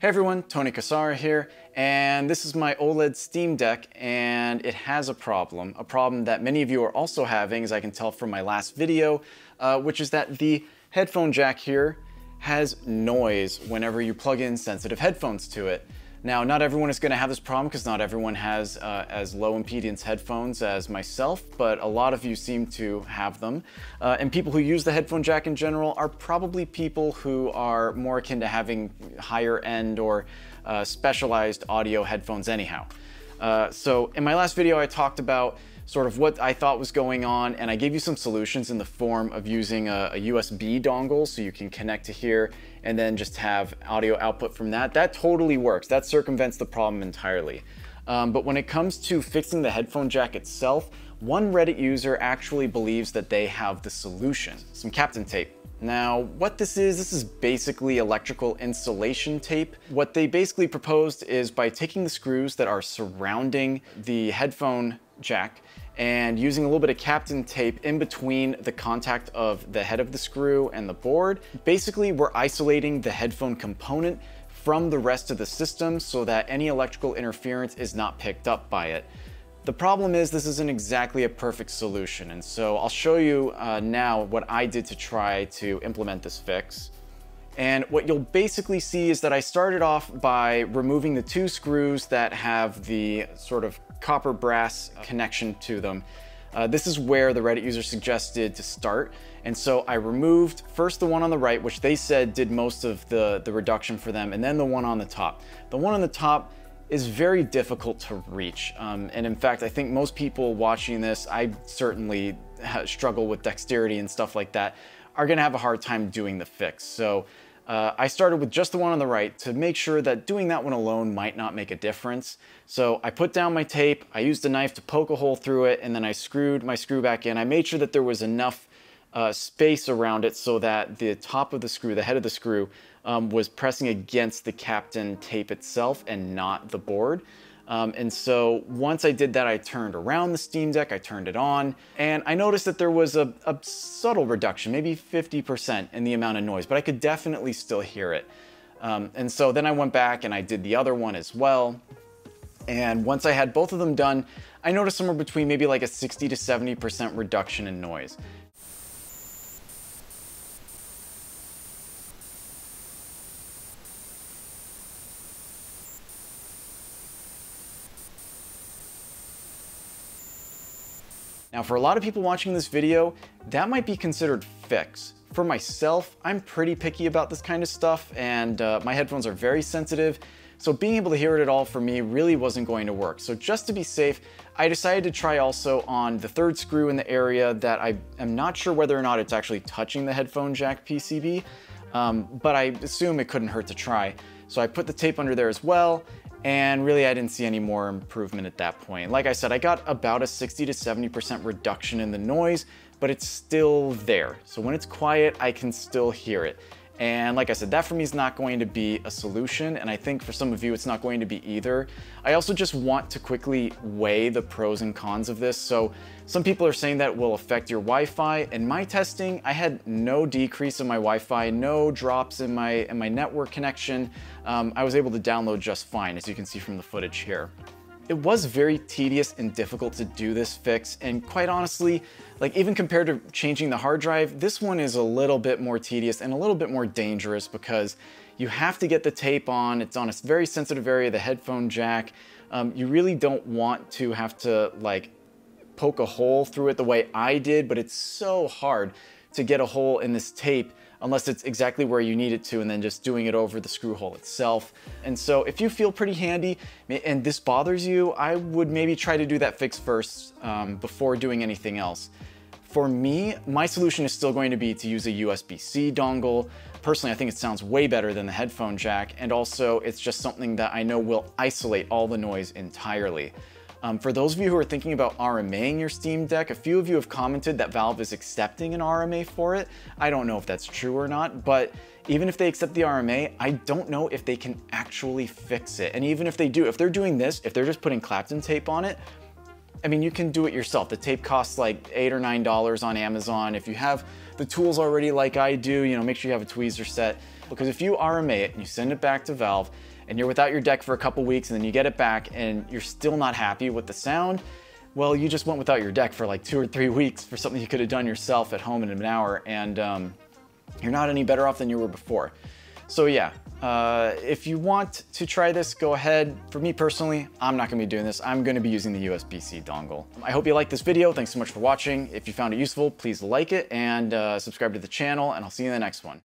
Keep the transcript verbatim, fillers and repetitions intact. Hey everyone, Tony Cassara here, and this is my OLED Steam Deck, and it has a problem. A problem that many of you are also having, as I can tell from my last video, uh, which is that the headphone jack here has noise whenever you plug in sensitive headphones to it. Now, not everyone is going to have this problem because not everyone has uh, as low impedance headphones as myself, but a lot of you seem to have them. Uh, and people who use the headphone jack in general are probably people who are more akin to having higher end or uh, specialized audio headphones anyhow. Uh, so in my last video, I talked about sort of what I thought was going on, and I gave you some solutions in the form of using a, a U S B dongle so you can connect to here and then just have audio output from that. That totally works. That circumvents the problem entirely. Um, but when it comes to fixing the headphone jack itself, one Reddit user actually believes that they have the solution, some Kapton tape. Now, what this is, this is basically electrical insulation tape. What they basically proposed is by taking the screws that are surrounding the headphone jack and using a little bit of Kapton tape in between the contact of the head of the screw and the board. Basically, we're isolating the headphone component from the rest of the system so that any electrical interference is not picked up by it. The problem is this isn't exactly a perfect solution, and so I'll show you uh, now what I did to try to implement this fix. And what you'll basically see is that I started off by removing the two screws that have the sort of copper brass connection to them. Uh, this is where the Reddit user suggested to start. And so I removed first the one on the right, which they said did most of the, the reduction for them, and then the one on the top. The one on the top is very difficult to reach. Um, and in fact, I think most people watching this, I certainly struggle with dexterity and stuff like that, are gonna have a hard time doing the fix. So uh, I started with just the one on the right to make sure that doing that one alone might not make a difference. So I put down my tape, I used a knife to poke a hole through it, and then I screwed my screw back in. I made sure that there was enough uh, space around it so that the top of the screw, the head of the screw, Um, was pressing against the Kapton tape itself and not the board. Um, and so once I did that, I turned around the Steam Deck, I turned it on, and I noticed that there was a, a subtle reduction, maybe fifty percent in the amount of noise, but I could definitely still hear it. Um, and so then I went back and I did the other one as well. And once I had both of them done, I noticed somewhere between maybe like a sixty to seventy percent reduction in noise. Now, for a lot of people watching this video, that might be considered fix. For myself, I'm pretty picky about this kind of stuff, and uh, my headphones are very sensitive, so being able to hear it at all for me really wasn't going to work. So just to be safe, I decided to try also on the third screw in the area that I am not sure whether or not it's actually touching the headphone jack P C B, um, but I assume it couldn't hurt to try. So I put the tape under there as well, and really I didn't see any more improvement at that point. Like I said, I got about a sixty to seventy percent reduction in the noise, but it's still there. So when it's quiet, I can still hear it. And like I said, that for me is not going to be a solution, and I think for some of you it's not going to be either. I also just want to quickly weigh the pros and cons of this. So some people are saying that it will affect your Wi-Fi. In my testing, I had no decrease in my Wi-Fi, no drops in my, in my network connection. Um, I was able to download just fine, as you can see from the footage here. It was very tedious and difficult to do this fix, and quite honestly, like even compared to changing the hard drive, this one is a little bit more tedious and a little bit more dangerous because you have to get the tape on, it's on a very sensitive area, the headphone jack. Um, you really don't want to have to like poke a hole through it the way I did, but it's so hard to get a hole in this tape unless it's exactly where you need it to, and then just doing it over the screw hole itself. And so if you feel pretty handy and this bothers you, I would maybe try to do that fix first um, before doing anything else. For me, my solution is still going to be to use a U S B C dongle. Personally, I think it sounds way better than the headphone jack, and also it's just something that I know will isolate all the noise entirely. Um, for those of you who are thinking about R M A-ing your Steam Deck, a few of you have commented that Valve is accepting an R M A for it. I don't know if that's true or not, but even if they accept the R M A, I don't know if they can actually fix it. And even if they do, if they're doing this, if they're just putting Kapton tape on it, I mean, you can do it yourself. The tape costs like eight or nine dollars on Amazon. If you have the tools already like I do, you know, make sure you have a tweezer set. because if you R M A it and you send it back to Valve and you're without your deck for a couple weeks and then you get it back and you're still not happy with the sound, well, you just went without your deck for like two or three weeks for something you could have done yourself at home in an hour, and um, you're not any better off than you were before. So yeah, uh, if you want to try this, go ahead. For me personally, I'm not gonna be doing this. I'm gonna be using the U S B C dongle. I hope you liked this video. Thanks so much for watching. If you found it useful, please like it and uh, subscribe to the channel, and I'll see you in the next one.